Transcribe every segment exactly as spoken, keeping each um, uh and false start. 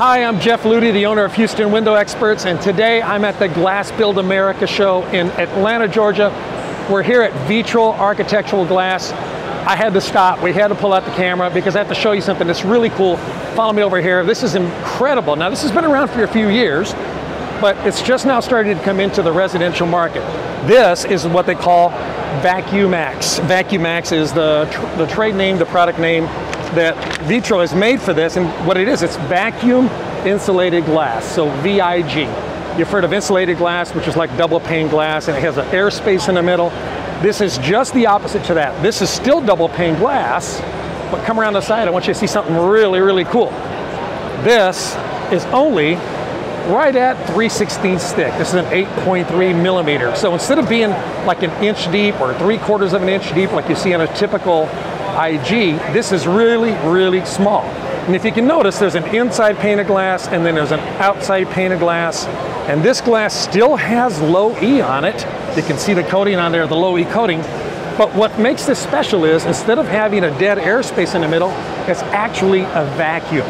Hi, I'm Jeff Ludy, the owner of Houston Window Experts, and today I'm at the Glass Build America show in Atlanta, Georgia. We're here at Vitro Architectural Glass. I had to stop, we had to pull out the camera because I have to show you something that's really cool. Follow me over here, this is incredible. Now this has been around for a few years, but it's just now starting to come into the residential market. This is what they call VacuMax. VacuMax is the, tr the trade name, the product name that Vitro has made for this, and what it is, it's vacuum insulated glass, so V I G. You've heard of insulated glass, which is like double pane glass, and it has an airspace in the middle. This is just the opposite to that. This is still double pane glass, but come around the side, I want you to see something really, really cool. This is only right at three sixteenths thick. This is an eight point three millimeter. So instead of being like an inch deep or three quarters of an inch deep like you see on a typical I G, this is really, really small. And if you can notice, there's an inside pane of glass and then there's an outside pane of glass. And this glass still has low E on it. You can see the coating on there, the low E coating. But what makes this special is instead of having a dead airspace in the middle, it's actually a vacuum.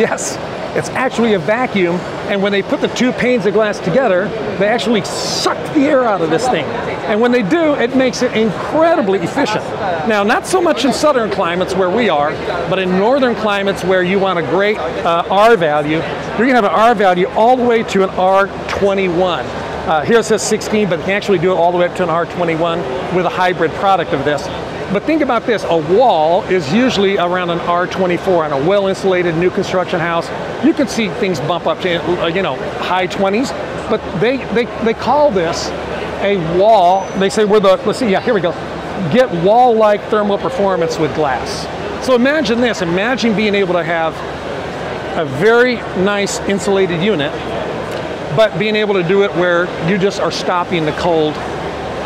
Yes. It's actually a vacuum, and when they put the two panes of glass together, they actually suck the air out of this thing. And when they do, it makes it incredibly efficient. Now, not so much in southern climates where we are, but in northern climates where you want a great uh, R value, you're gonna have an R value all the way to an R twenty-one. Uh, here it says sixteen, but you can actually do it all the way up to an R twenty-one with a hybrid product of this. But think about this, a wall is usually around an R twenty-four on a well-insulated new construction house. You can see things bump up to, you know, high twenties, but they, they, they call this a wall. They say we're the, let's see, yeah, here we go. Get wall-like thermal performance with glass. So imagine this, imagine being able to have a very nice insulated unit, but being able to do it where you just are stopping the cold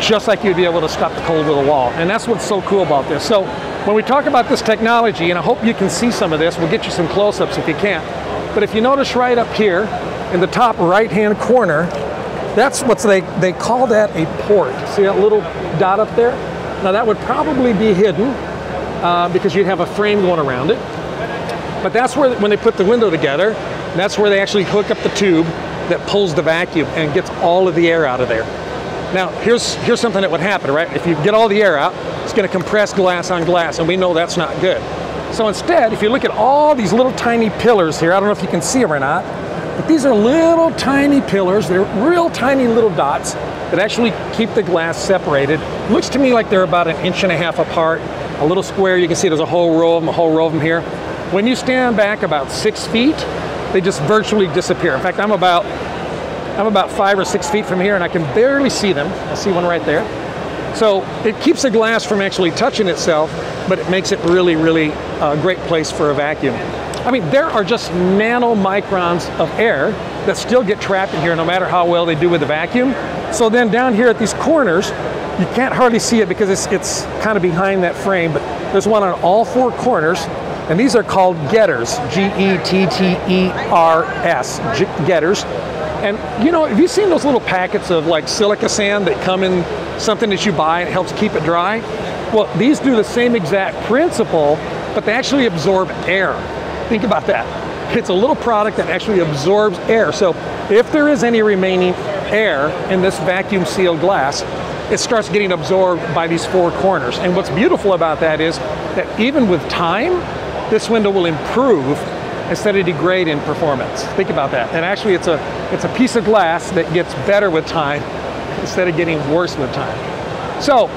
just like you'd be able to stop the cold with a wall. And that's what's so cool about this. So when we talk about this technology, and I hope you can see some of this, we'll get you some close-ups if you can't. But if you notice right up here, in the top right-hand corner, that's what they, they call that a port. See that little dot up there? Now that would probably be hidden uh, because you'd have a frame going around it. But that's where, when they put the window together, that's where they actually hook up the tube that pulls the vacuum and gets all of the air out of there. Now, here's, here's something that would happen, right? If you get all the air out, it's gonna compress glass on glass, and we know that's not good. So instead, if you look at all these little tiny pillars here, I don't know if you can see them or not, but these are little tiny pillars, they're real tiny little dots that actually keep the glass separated. Looks to me like they're about an inch and a half apart, a little square, you can see there's a whole row of them, a whole row of them here. When you stand back about six feet, they just virtually disappear. In fact, I'm about I'm about five or six feet from here and I can barely see them. I see one right there. So it keeps the glass from actually touching itself, but it makes it really, really a great place for a vacuum. I mean, there are just nanomicrons of air that still get trapped in here no matter how well they do with the vacuum. So then down here at these corners, you can't hardly see it because it's, it's kind of behind that frame, but there's one on all four corners. And these are called getters, G E T T E R S, getters. And you know, have you seen those little packets of like silica sand that come in something that you buy and it helps keep it dry? Well, these do the same exact principle, but they actually absorb air. Think about that. It's a little product that actually absorbs air. So if there is any remaining air in this vacuum sealed glass, it starts getting absorbed by these four corners. And what's beautiful about that is that even with time, this window will improve instead of degrade in performance. Think about that. And actually it's a, it's a piece of glass that gets better with time instead of getting worse with time. So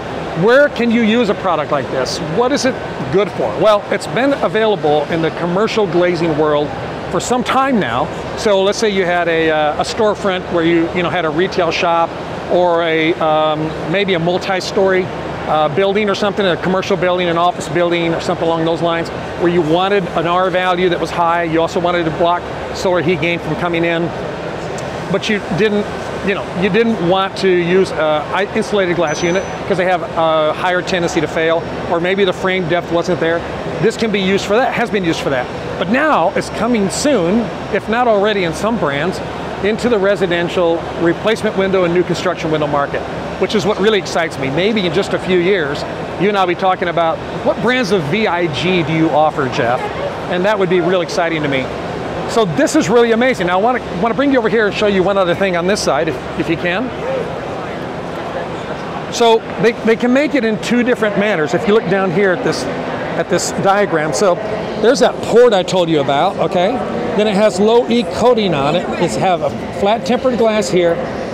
where can you use a product like this? What is it good for? Well, it's been available in the commercial glazing world for some time now. So let's say you had a, uh, a storefront where you, you know, had a retail shop or a, um, maybe a multi-story Uh, building or something, a commercial building, an office building or something along those lines, where you wanted an R value that was high, you also wanted to block solar heat gain from coming in, but you didn't, you know, you didn't want to use an insulated glass unit because they have a higher tendency to fail, or maybe the frame depth wasn't there. This can be used for that, has been used for that. But now it's coming soon, if not already in some brands, into the residential replacement window and new construction window market, which is what really excites me. Maybe in just a few years, you and I'll be talking about what brands of V I G do you offer, Jeff? And that would be real exciting to me. So this is really amazing. Now I want to want to bring you over here and show you one other thing on this side, if, if you can. So they, they can make it in two different manners. If you look down here at this at this diagram, so there's that port I told you about, okay? Then it has low E coating on it. It's have a flat tempered glass here,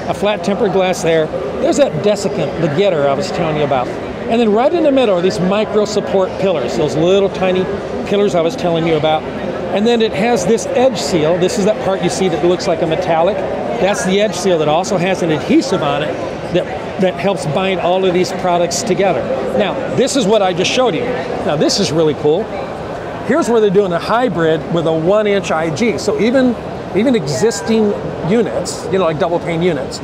a flat tempered glass there. There's that desiccant, the getter I was telling you about. And then right in the middle are these micro support pillars, those little tiny pillars I was telling you about. And then it has this edge seal. This is that part you see that looks like a metallic. That's the edge seal that also has an adhesive on it that, that helps bind all of these products together. Now, this is what I just showed you. Now, this is really cool. Here's where they're doing a hybrid with a one inch I G. So even, even existing units, you know, like double pane units,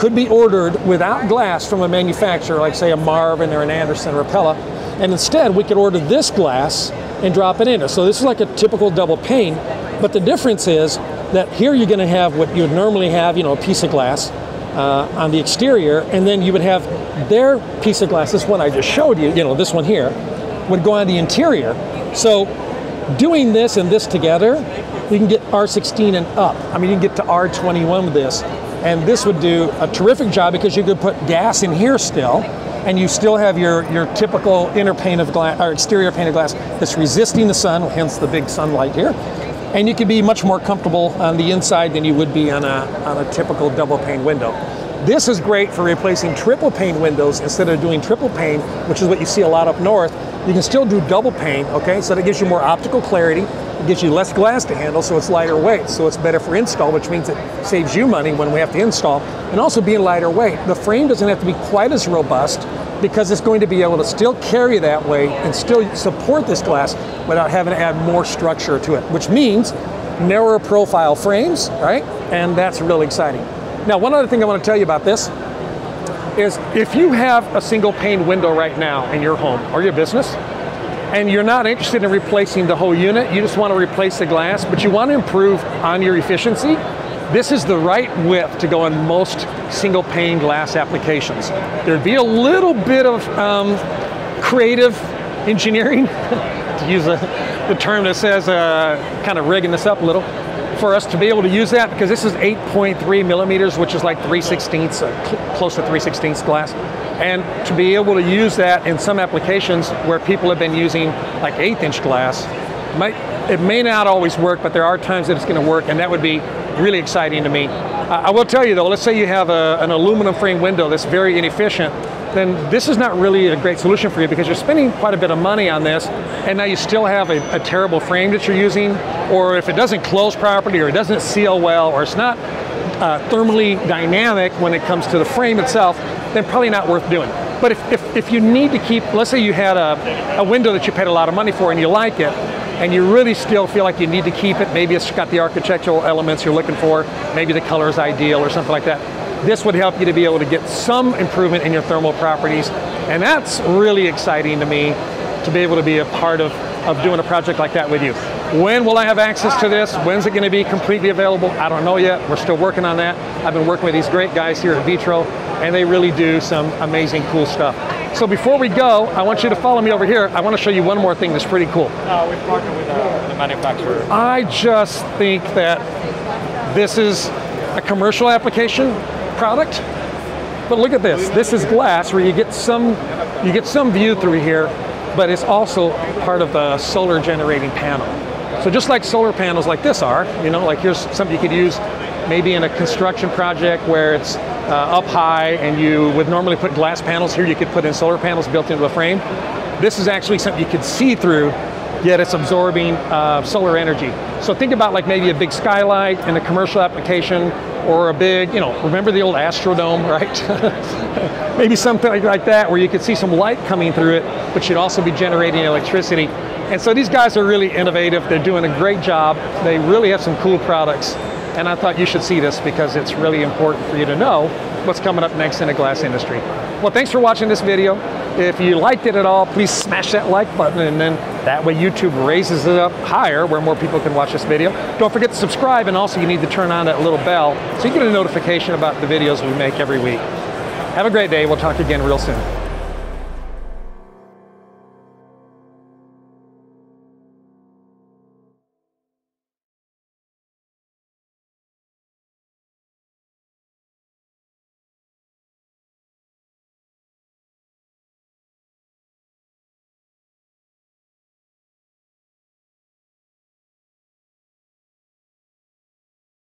could be ordered without glass from a manufacturer, like say a Marvin or an Anderson or a Pella, and instead we could order this glass and drop it in. So this is like a typical double pane, but the difference is that here you're gonna have what you would normally have, you know, a piece of glass uh, on the exterior, and then you would have their piece of glass, this one I just showed you, you know, this one here, would go on the interior. So doing this and this together, you can get R sixteen and up. I mean, you can get to R twenty-one with this. And this would do a terrific job because you could put gas in here still, and you still have your, your typical inner pane of glass, or exterior pane of glass that's resisting the sun, hence the big sunlight here. And you could be much more comfortable on the inside than you would be on a, on a typical double pane window. This is great for replacing triple pane windows instead of doing triple pane, which is what you see a lot up north. You can still do double pane, okay? So that gives you more optical clarity. It gives you less glass to handle, so it's lighter weight, so it's better for install, which means it saves you money when we have to install, and also being lighter weight. The frame doesn't have to be quite as robust because it's going to be able to still carry that weight and still support this glass without having to add more structure to it, which means narrower profile frames, right? And that's really exciting. Now, one other thing I want to tell you about this is if you have a single pane window right now in your home or your business, and you're not interested in replacing the whole unit, you just want to replace the glass, but you want to improve on your efficiency, this is the right width to go in most single pane glass applications. There'd be a little bit of um, creative engineering, to use a, the term that says, uh, kind of rigging this up a little, for us to be able to use that, because this is eight point three millimeters, which is like three sixteenths, uh, cl close to three sixteenths glass. And to be able to use that in some applications where people have been using like eighth inch glass, might, it may not always work, but there are times that it's gonna work, and that would be really exciting to me. Uh, I will tell you though, let's say you have a, an aluminum frame window that's very inefficient, then this is not really a great solution for you because you're spending quite a bit of money on this, and now you still have a, a terrible frame that you're using, or if it doesn't close properly, or it doesn't seal well, or it's not Uh, thermally dynamic when it comes to the frame itself, then probably not worth doing. But if, if, if you need to keep, let's say you had a, a window that you paid a lot of money for and you like it, and you really still feel like you need to keep it, maybe it's got the architectural elements you're looking for, maybe the color is ideal or something like that, this would help you to be able to get some improvement in your thermal properties. And that's really exciting to me, to be able to be a part of, of doing a project like that with you. When will I have access to this? When's it going to be completely available? I don't know yet. We're still working on that. I've been working with these great guys here at Vitro, and they really do some amazing cool stuff. So before we go, I want you to follow me over here. I want to show you one more thing that's pretty cool. Uh, we've partnered with uh, the manufacturer. I just think that this is a commercial application product, but look at this. This is glass where you get some, you get some view through here, but it's also part of a solar generating panel. So just like solar panels like this are, you know, like here's something you could use maybe in a construction project where it's uh, up high and you would normally put glass panels here, you could put in solar panels built into a frame. This is actually something you could see through, yet it's absorbing uh, solar energy. So think about like maybe a big skylight in a commercial application, or a big, you know, remember the old Astrodome, right? Maybe something like that where you could see some light coming through it, but you'd also be generating electricity. And so these guys are really innovative. They're doing a great job. They really have some cool products. And I thought you should see this because it's really important for you to know what's coming up next in the glass industry. Well, thanks for watching this video. If you liked it at all, please smash that like button, and then that way YouTube raises it up higher where more people can watch this video. Don't forget to subscribe, and also you need to turn on that little bell so you get a notification about the videos we make every week. Have a great day. We'll talk again real soon.